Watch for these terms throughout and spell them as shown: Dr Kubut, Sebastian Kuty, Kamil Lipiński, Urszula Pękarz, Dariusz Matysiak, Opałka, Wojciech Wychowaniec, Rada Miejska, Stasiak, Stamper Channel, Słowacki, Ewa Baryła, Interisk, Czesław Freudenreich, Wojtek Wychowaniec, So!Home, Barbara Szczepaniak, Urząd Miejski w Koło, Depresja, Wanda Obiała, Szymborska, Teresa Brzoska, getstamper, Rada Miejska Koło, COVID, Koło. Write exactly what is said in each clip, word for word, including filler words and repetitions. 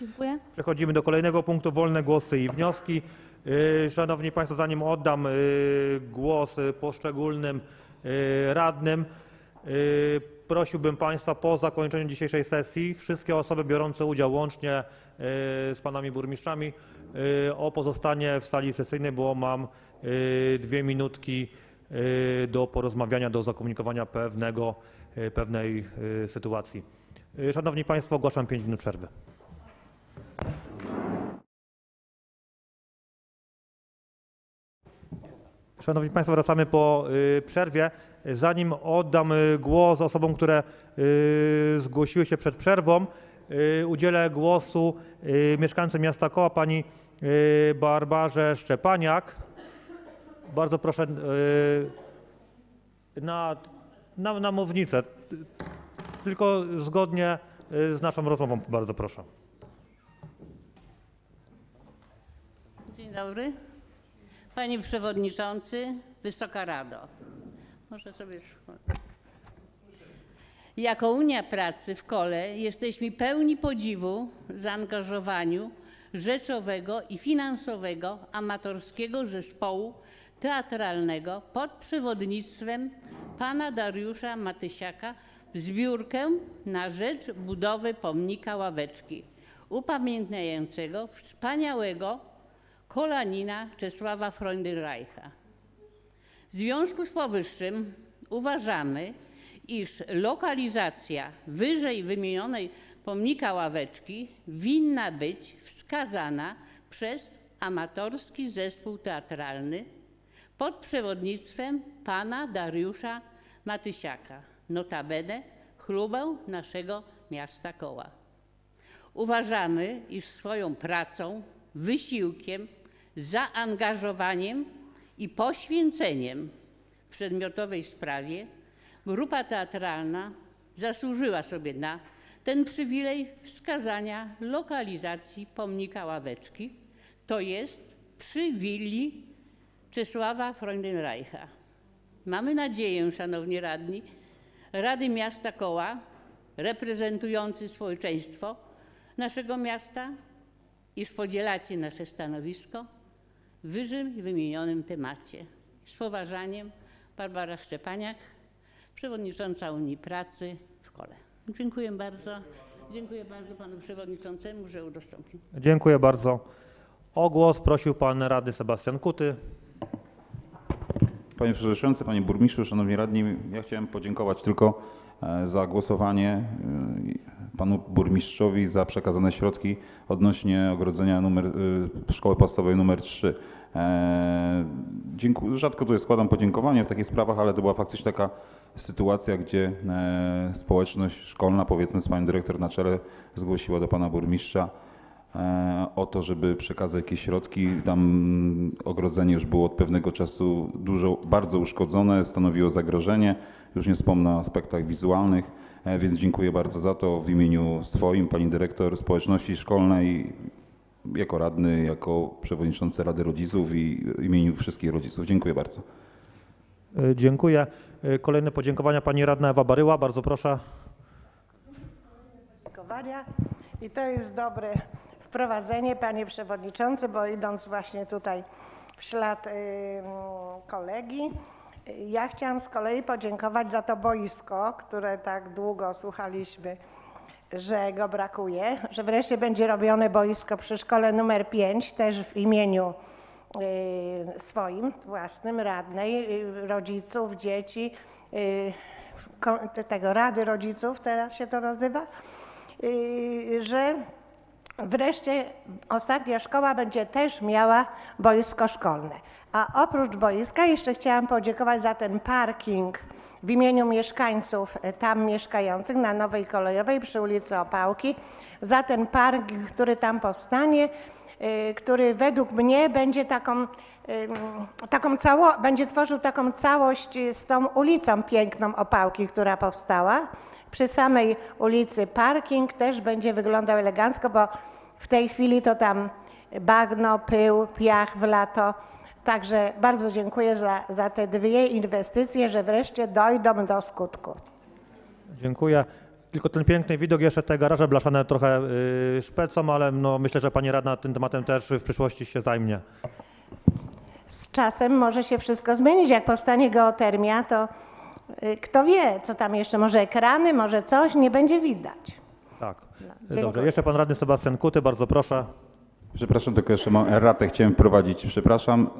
Dziękuję. Przechodzimy do kolejnego punktu, wolne głosy i wnioski. Szanowni Państwo, zanim oddam głos poszczególnym radnym, prosiłbym Państwa po zakończeniu dzisiejszej sesji wszystkie osoby biorące udział łącznie z Panami Burmistrzami o pozostanie w sali sesyjnej, bo mam dwie minutki do porozmawiania, do zakomunikowania pewnego, pewnej sytuacji. Szanowni Państwo, ogłaszam pięć minut przerwy. Szanowni Państwo, wracamy po przerwie. Zanim oddam głos osobom, które zgłosiły się przed przerwą, udzielę głosu mieszkańcy miasta Koła, pani Barbarze Szczepaniak. Bardzo proszę na, na, na mównicę, tylko zgodnie z naszą rozmową, bardzo proszę. Dzień dobry. Panie Przewodniczący, Wysoka Rado, może sobie jako Unia Pracy w Kole jesteśmy pełni podziwu zaangażowaniu rzeczowego i finansowego amatorskiego zespołu teatralnego pod przewodnictwem pana Dariusza Matysiaka w zbiórkę na rzecz budowy pomnika ławeczki upamiętniającego wspaniałego kolanina Czesława Freudenreicha. W związku z powyższym uważamy, iż lokalizacja wyżej wymienionej pomnika ławeczki winna być wskazana przez amatorski zespół teatralny pod przewodnictwem pana Dariusza Matysiaka, notabene chlubę naszego miasta Koła. Uważamy, iż swoją pracą, wysiłkiem, zaangażowaniem i poświęceniem w przedmiotowej sprawie grupa teatralna zasłużyła sobie na ten przywilej wskazania lokalizacji pomnika ławeczki, to jest przy willi Czesława Freudenreicha. Mamy nadzieję, szanowni radni, Rady Miasta Koła, reprezentujący społeczeństwo naszego miasta, iż podzielacie nasze stanowisko w wyżej wymienionym temacie. Z poważaniem, Barbara Szczepaniak, przewodnicząca Unii Pracy w Kole. Dziękuję bardzo. Dziękuję bardzo panu przewodniczącemu, że udostępnił. Dziękuję bardzo. O głos prosił pan radny Sebastian Kuty. Panie przewodniczący, panie burmistrzu, szanowni radni, ja chciałem podziękować tylko za głosowanie panu burmistrzowi za przekazane środki odnośnie ogrodzenia numer, szkoły podstawowej numer trzy. Dziękuję, rzadko tutaj składam podziękowanie w takich sprawach, ale to była faktycznie taka sytuacja, gdzie społeczność szkolna, powiedzmy z panią dyrektor na czele, zgłosiła do pana burmistrza o to, żeby przekazać jakieś środki. Tam ogrodzenie już było od pewnego czasu dużo, bardzo uszkodzone, stanowiło zagrożenie. Już nie wspomnę o aspektach wizualnych, więc dziękuję bardzo za to w imieniu swoim, pani dyrektor, społeczności szkolnej, jako radny, jako przewodniczący Rady Rodziców i w imieniu wszystkich rodziców. Dziękuję bardzo. Dziękuję. Kolejne podziękowania pani radna Ewa Baryła. Bardzo proszę. Podziękowania. I to jest dobre wprowadzenie, panie przewodniczący, bo idąc właśnie tutaj w ślad kolegi, ja chciałam z kolei podziękować za to boisko, które tak długo słuchaliśmy, że go brakuje, że wreszcie będzie robione boisko przy szkole numer pięć, też w imieniu swoim, własnym, radnej, rodziców, dzieci, tego Rady Rodziców teraz się to nazywa, że wreszcie ostatnia szkoła będzie też miała boisko szkolne. A oprócz boiska jeszcze chciałam podziękować za ten parking w imieniu mieszkańców tam mieszkających na Nowej Kolejowej przy ulicy Opałki, za ten parking, który tam powstanie, który według mnie będzie taką, taką cało, będzie tworzył taką całość z tą ulicą piękną Opałki, która powstała. Przy samej ulicy parking też będzie wyglądał elegancko, bo w tej chwili to tam bagno, pył, piach w lato. Także bardzo dziękuję za, za te dwie inwestycje, że wreszcie dojdą do skutku. Dziękuję. tylko ten piękny widok, jeszcze te garaże blaszane trochę yy, szpecą, ale no, myślę, że pani radna tym tematem też w przyszłości się zajmie. Z czasem może się wszystko zmienić. Jak powstanie geotermia, to yy, kto wie, co tam jeszcze, może ekrany, może coś, nie będzie widać. Tak. No, dobrze, jeszcze pan radny Sebastian Kuty, bardzo proszę. Przepraszam, tylko jeszcze mam ratę, chciałem prowadzić, przepraszam,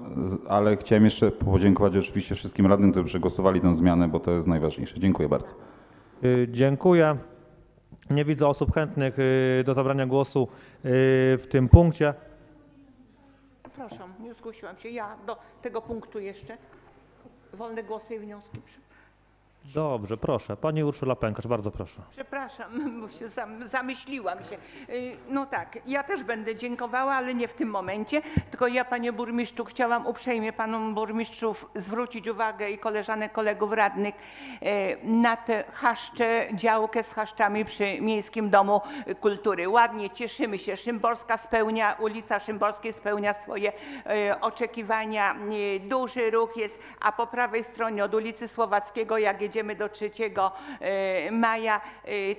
ale chciałem jeszcze podziękować oczywiście wszystkim radnym, którzy przegłosowali tę zmianę, bo to jest najważniejsze. Dziękuję bardzo. Dziękuję. Nie widzę osób chętnych do zabrania głosu w tym punkcie. Przepraszam, nie zgłosiłam się. Ja do tego punktu jeszcze. Wolne głosy i wnioski. Dobrze, proszę. Pani Urszula Pękarz, bardzo proszę. Przepraszam, bo się zam, zamyśliłam się. No tak, ja też będę dziękowała, ale nie w tym momencie, tylko ja, panie burmistrzu, chciałam uprzejmie panom burmistrzów zwrócić uwagę i koleżanek, kolegów radnych na te chaszcze, działkę z chaszczami przy Miejskim Domu Kultury. Ładnie, cieszymy się. Szymborska spełnia, ulica Szymborskiej spełnia swoje oczekiwania. Duży ruch jest, a po prawej stronie od ulicy Słowackiego, jak jedziemy do trzeciego maja,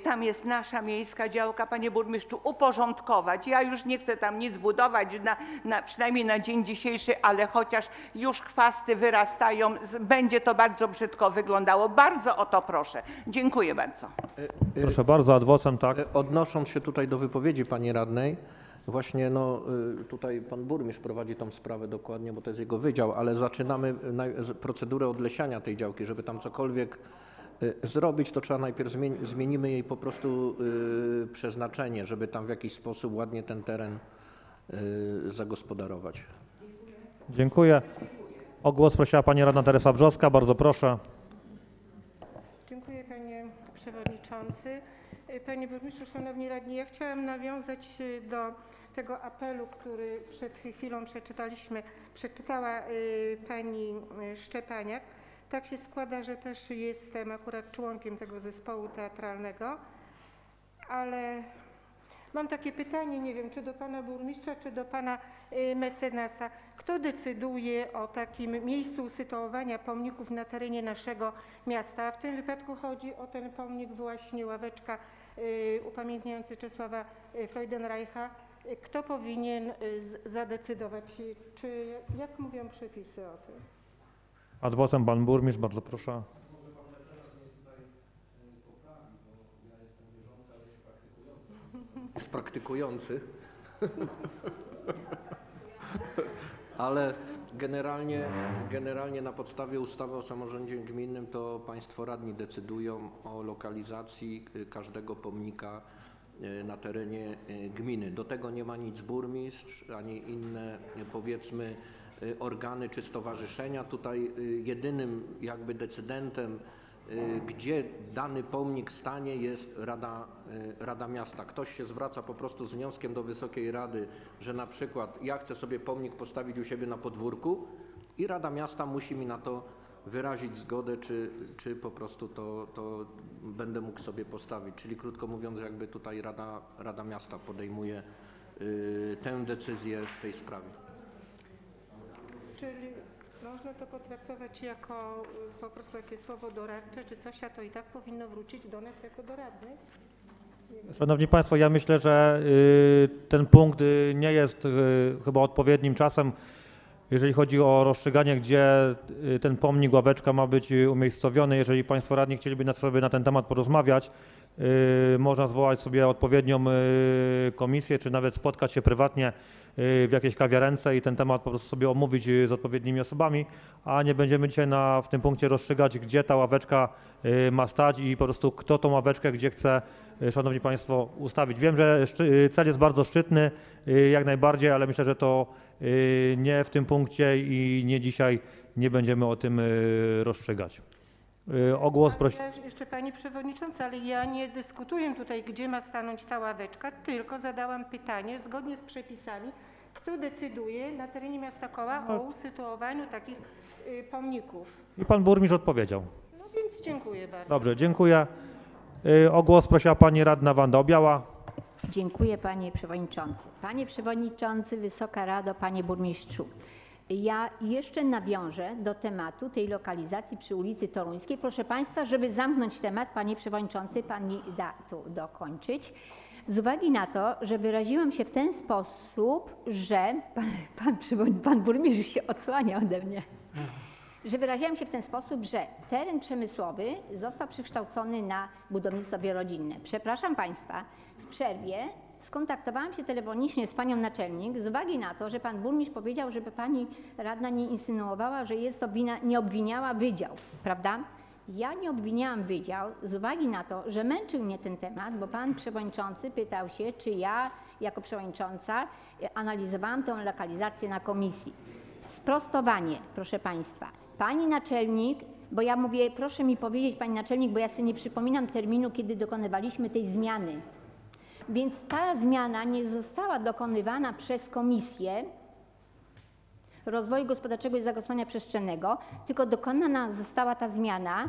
tam jest nasza miejska działka, panie burmistrzu, uporządkować. Ja już nie chcę tam nic budować, na, na, przynajmniej na dzień dzisiejszy, ale chociaż już chwasty wyrastają, będzie to bardzo brzydko wyglądało. Bardzo o to proszę. Dziękuję bardzo. Proszę bardzo, ad vocem, tak. Odnosząc się tutaj do wypowiedzi pani radnej, właśnie no, tutaj pan burmistrz prowadzi tą sprawę dokładnie, bo to jest jego wydział, ale zaczynamy procedurę odlesiania tej działki. Żeby tam cokolwiek zrobić, to trzeba najpierw zmieni- zmienimy jej po prostu yy, przeznaczenie, żeby tam w jakiś sposób ładnie ten teren yy, zagospodarować. Dziękuję. O głos prosiła pani radna Teresa Brzoska. Bardzo proszę. Dziękuję, panie przewodniczący. Panie burmistrzu, szanowni radni, ja chciałam nawiązać do tego apelu, który przed chwilą przeczytaliśmy, przeczytała pani Szczepaniak. Tak się składa, że też jestem akurat członkiem tego zespołu teatralnego, ale mam takie pytanie, nie wiem, czy do pana burmistrza, czy do pana mecenasa. Kto decyduje o takim miejscu usytuowania pomników na terenie naszego miasta? W tym wypadku chodzi o ten pomnik właśnie ławeczka upamiętniający Czesława Freudenreicha. Kto powinien zadecydować, czy jak mówią przepisy o tym? Ad vocem pan burmistrz, bardzo proszę. Jest praktykujący, ale generalnie, generalnie na podstawie ustawy o samorządzie gminnym to państwo radni decydują o lokalizacji każdego pomnika na terenie gminy. Do tego nie ma nic burmistrz ani inne, powiedzmy, organy czy stowarzyszenia. Tutaj jedynym jakby decydentem, gdzie dany pomnik stanie, jest Rada, Rada Miasta. Ktoś się zwraca po prostu z wnioskiem do Wysokiej Rady, że na przykład ja chcę sobie pomnik postawić u siebie na podwórku i Rada Miasta musi mi na to wyrazić zgodę, czy, czy po prostu to, to będę mógł sobie postawić. Czyli krótko mówiąc, jakby tutaj Rada, Rada Miasta podejmuje y, tę decyzję w tej sprawie. Czyli można to potraktować jako po prostu takie słowo doradcze czy coś, a to i tak powinno wrócić do nas jako do radnych? Szanowni państwo, ja myślę, że ten punkt nie jest chyba odpowiednim czasem, jeżeli chodzi o rozstrzyganie, gdzie ten pomnik, ławeczka ma być umiejscowiony. Jeżeli państwo radni chcieliby sobie na ten temat porozmawiać, można zwołać sobie odpowiednią komisję, czy nawet spotkać się prywatnie w jakiejś kawiarence i ten temat po prostu sobie omówić z odpowiednimi osobami, a nie będziemy dzisiaj na, w tym punkcie rozstrzygać, gdzie ta ławeczka ma stać i po prostu kto tą ławeczkę gdzie chce, szanowni państwo, ustawić. Wiem, że cel jest bardzo szczytny, jak najbardziej, ale myślę, że to nie w tym punkcie i nie dzisiaj nie będziemy o tym rozstrzygać. O głos prosi... Jeszcze pani przewodnicząca, ale ja nie dyskutuję tutaj, gdzie ma stanąć ta ławeczka, tylko zadałam pytanie zgodnie z przepisami, kto decyduje na terenie miasta Koła o usytuowaniu takich pomników. I pan burmistrz odpowiedział. No więc dziękuję bardzo. Dobrze, dziękuję. O głos prosiła pani radna Wanda Obiała. Dziękuję, panie przewodniczący. Panie przewodniczący, Wysoka Rado, panie burmistrzu. Ja jeszcze nawiążę do tematu tej lokalizacji przy ulicy Toruńskiej. Proszę Państwa, żeby zamknąć temat, Panie Przewodniczący, Pan mi da tu dokończyć. Z uwagi na to, że wyraziłam się w ten sposób, że Pan, pan, pan burmistrz się odsłania ode mnie. Że wyraziłam się w ten sposób, że teren przemysłowy został przekształcony na budownictwo wielorodzinne. Przepraszam Państwa, w przerwie skontaktowałam się telefonicznie z Panią Naczelnik z uwagi na to, że Pan Burmistrz powiedział, żeby Pani Radna nie insynuowała, że jest to wina, nie obwiniała Wydział, prawda? Ja nie obwiniałam Wydział z uwagi na to, że męczył mnie ten temat, bo Pan Przewodniczący pytał się, czy ja jako Przewodnicząca analizowałam tę lokalizację na komisji. Sprostowanie, proszę Państwa. Pani Naczelnik, bo ja mówię, proszę mi powiedzieć Pani Naczelnik, bo ja sobie nie przypominam terminu, kiedy dokonywaliśmy tej zmiany. Więc ta zmiana nie została dokonywana przez Komisję Rozwoju Gospodarczego i Zagospodarowania Przestrzennego, tylko dokonana została ta zmiana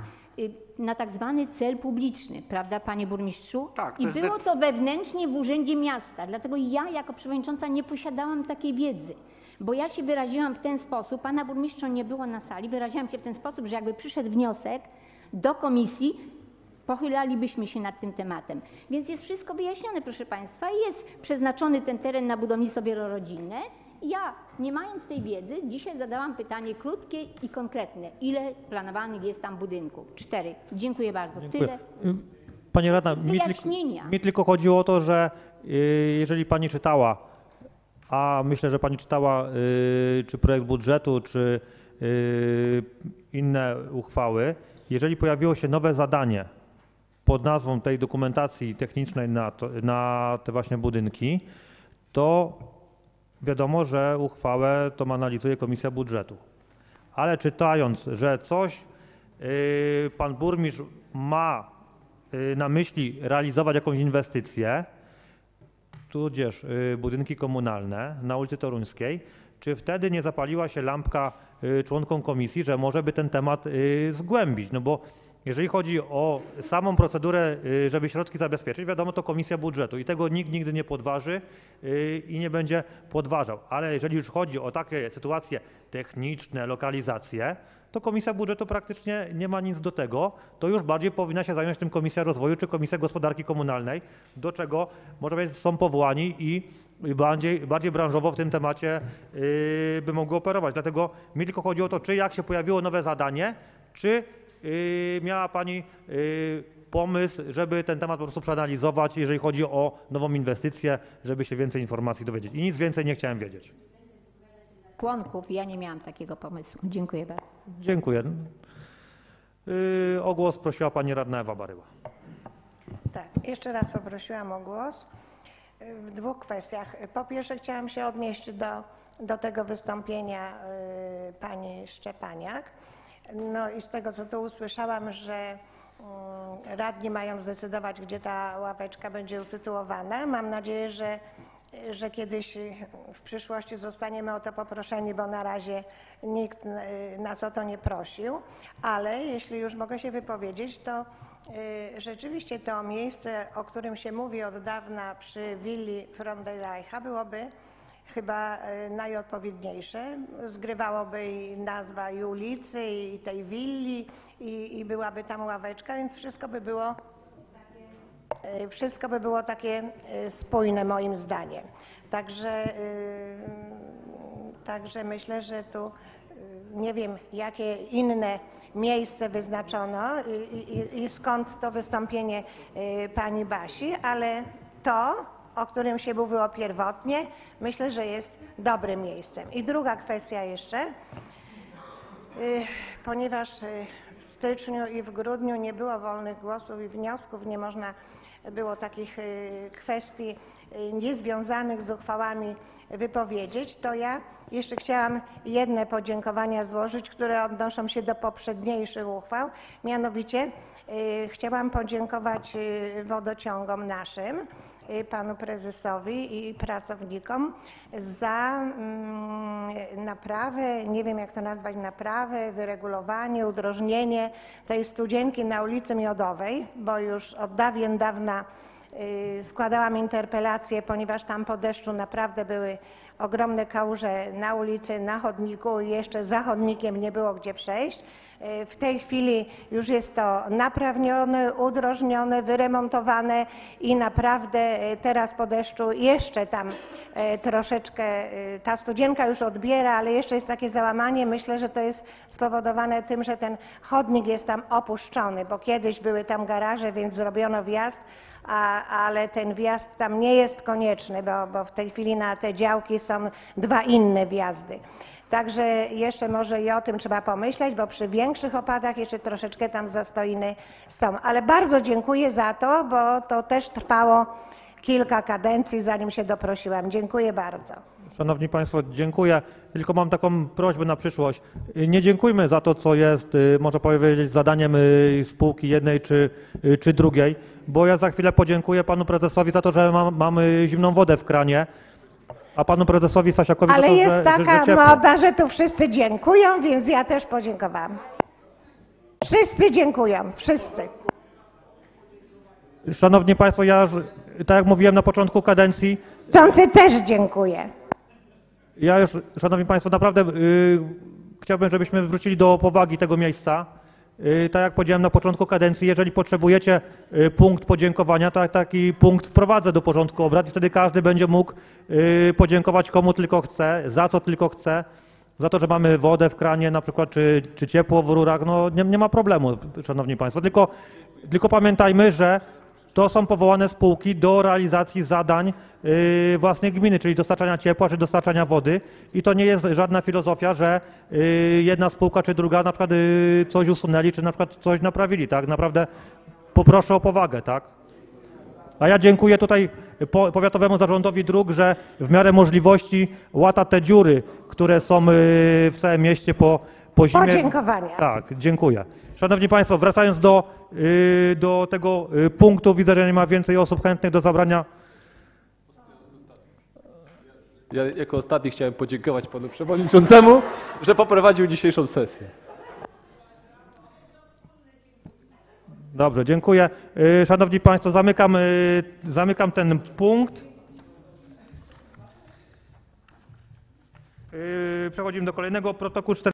na tak zwany cel publiczny, prawda Panie Burmistrzu? Tak, to I było to wewnętrznie w Urzędzie Miasta, dlatego ja jako Przewodnicząca nie posiadałam takiej wiedzy. Bo ja się wyraziłam w ten sposób, Pana Burmistrza nie było na sali, wyraziłam się w ten sposób, że jakby przyszedł wniosek do komisji, pochylalibyśmy się nad tym tematem. Więc jest wszystko wyjaśnione, proszę Państwa, jest przeznaczony ten teren na budownictwo wielorodzinne. Ja, nie mając tej wiedzy, dzisiaj zadałam pytanie krótkie i konkretne. Ile planowanych jest tam budynków? Cztery. Dziękuję bardzo. Dziękuję. Tyle. Pani Radna, mi, mi tylko chodziło o to, że jeżeli Pani czytała, a myślę, że Pani czytała yy, czy projekt budżetu, czy yy, inne uchwały, jeżeli pojawiło się nowe zadanie pod nazwą tej dokumentacji technicznej na, to, na te właśnie budynki, to wiadomo, że uchwałę to analizuje Komisja Budżetu. Ale czytając, że coś yy, Pan Burmistrz ma yy, na myśli realizować jakąś inwestycję, tudzież y, budynki komunalne na ulicy Toruńskiej, czy wtedy nie zapaliła się lampka y, członkom komisji, że może by ten temat y, zgłębić? No bo jeżeli chodzi o samą procedurę, y, żeby środki zabezpieczyć, wiadomo, to Komisja Budżetu i tego nikt nigdy nie podważy y, i nie będzie podważał. Ale jeżeli już chodzi o takie sytuacje techniczne, lokalizacje, to Komisja Budżetu praktycznie nie ma nic do tego, to już bardziej powinna się zająć tym Komisja Rozwoju czy Komisja Gospodarki Komunalnej, do czego może być są powołani i bardziej, bardziej branżowo w tym temacie yy, by mogły operować. Dlatego mi tylko chodzi o to, czy jak się pojawiło nowe zadanie, czy yy, miała Pani yy, pomysł, żeby ten temat po prostu przeanalizować, jeżeli chodzi o nową inwestycję, żeby się więcej informacji dowiedzieć. I nic więcej nie chciałem wiedzieć. Członków. Ja nie miałam takiego pomysłu. Dziękuję bardzo. Dziękuję. Yy, o głos prosiła Pani Radna Ewa Baryła. Tak, jeszcze raz poprosiłam o głos w dwóch kwestiach. Po pierwsze chciałam się odnieść do, do tego wystąpienia yy, Pani Szczepaniak. No i z tego co tu usłyszałam, że yy, radni mają zdecydować, gdzie ta ławeczka będzie usytuowana. Mam nadzieję, że że kiedyś w przyszłości zostaniemy o to poproszeni, bo na razie nikt nas o to nie prosił, ale jeśli już mogę się wypowiedzieć, to rzeczywiście to miejsce, o którym się mówi od dawna przy willi Freudenreicha, byłoby chyba najodpowiedniejsze. Zgrywałoby i nazwa i ulicy, i tej willi, i, i byłaby tam ławeczka, więc wszystko by było Wszystko by było takie spójne moim zdaniem. Także, także myślę, że tu nie wiem, jakie inne miejsce wyznaczono i, i, i skąd to wystąpienie pani Basi, ale to, o którym się mówiło pierwotnie, myślę, że jest dobrym miejscem. I druga kwestia jeszcze, ponieważ w styczniu i w grudniu nie było wolnych głosów i wniosków, nie można było takich kwestii niezwiązanych z uchwałami wypowiedzieć, to ja jeszcze chciałam jedne podziękowania złożyć, które odnoszą się do poprzedniejszych uchwał. Mianowicie chciałam podziękować wodociągom naszym, panu prezesowi i pracownikom za naprawę, nie wiem jak to nazwać, naprawę, wyregulowanie, udrożnienie tej studzienki na ulicy Miodowej, bo już od dawien dawna Składałam interpelację, ponieważ tam po deszczu naprawdę były ogromne kałuże na ulicy, na chodniku i jeszcze za chodnikiem nie było gdzie przejść. W tej chwili już jest to naprawione, udrożnione, wyremontowane i naprawdę teraz po deszczu jeszcze tam troszeczkę ta studzienka już odbiera, ale jeszcze jest takie załamanie. Myślę, że to jest spowodowane tym, że ten chodnik jest tam opuszczony, bo kiedyś były tam garaże, więc zrobiono wjazd. A, ale ten wjazd tam nie jest konieczny, bo, bo w tej chwili na te działki są dwa inne wjazdy. Także jeszcze może i o tym trzeba pomyśleć, bo przy większych opadach jeszcze troszeczkę tam zastoiny są. Ale bardzo dziękuję za to, bo to też trwało kilka kadencji, zanim się doprosiłam. Dziękuję bardzo. Szanowni Państwo, dziękuję. Tylko mam taką prośbę na przyszłość. Nie dziękujmy za to, co jest, można powiedzieć, zadaniem spółki jednej czy, czy drugiej, bo ja za chwilę podziękuję Panu Prezesowi za to, że ma, mamy zimną wodę w kranie, a Panu Prezesowi Stasiakowi Ale za to, że, że, że ciepło. Ale jest taka moda, że tu wszyscy dziękują, więc ja też podziękowałam. Wszyscy dziękują, wszyscy. Szanowni Państwo, ja, tak jak mówiłem na początku kadencji... Czący też dziękuję. Ja już, Szanowni Państwo, naprawdę yy, chciałbym, żebyśmy wrócili do powagi tego miejsca. Yy, tak jak powiedziałem na początku kadencji, jeżeli potrzebujecie yy, punkt podziękowania, to taki punkt wprowadzę do porządku obrad i wtedy każdy będzie mógł yy, podziękować komu tylko chce, za co tylko chce. Za to, że mamy wodę w kranie na przykład, czy, czy ciepło w rurach, no nie, nie ma problemu, Szanowni Państwo. Tylko, tylko pamiętajmy, że to są powołane spółki do realizacji zadań yy, własnej gminy, czyli dostarczania ciepła czy dostarczania wody. I to nie jest żadna filozofia, że yy, jedna spółka czy druga na przykład yy, coś usunęli, czy na przykład coś naprawili. Tak naprawdę poproszę o powagę, tak? A ja dziękuję tutaj po, Powiatowemu Zarządowi Dróg, że w miarę możliwości łata te dziury, które są yy, w całym mieście po, po zimie. Podziękowania. Tak, dziękuję. Szanowni Państwo, wracając do, yy, do tego punktu, widzę, że nie ma więcej osób chętnych do zabrania. Ja jako ostatni chciałem podziękować Panu Przewodniczącemu, że poprowadził dzisiejszą sesję. Dobrze, dziękuję. Yy, szanowni Państwo, zamykam, yy, zamykam ten punkt. Yy, przechodzimy do kolejnego, protokół czterdziesty.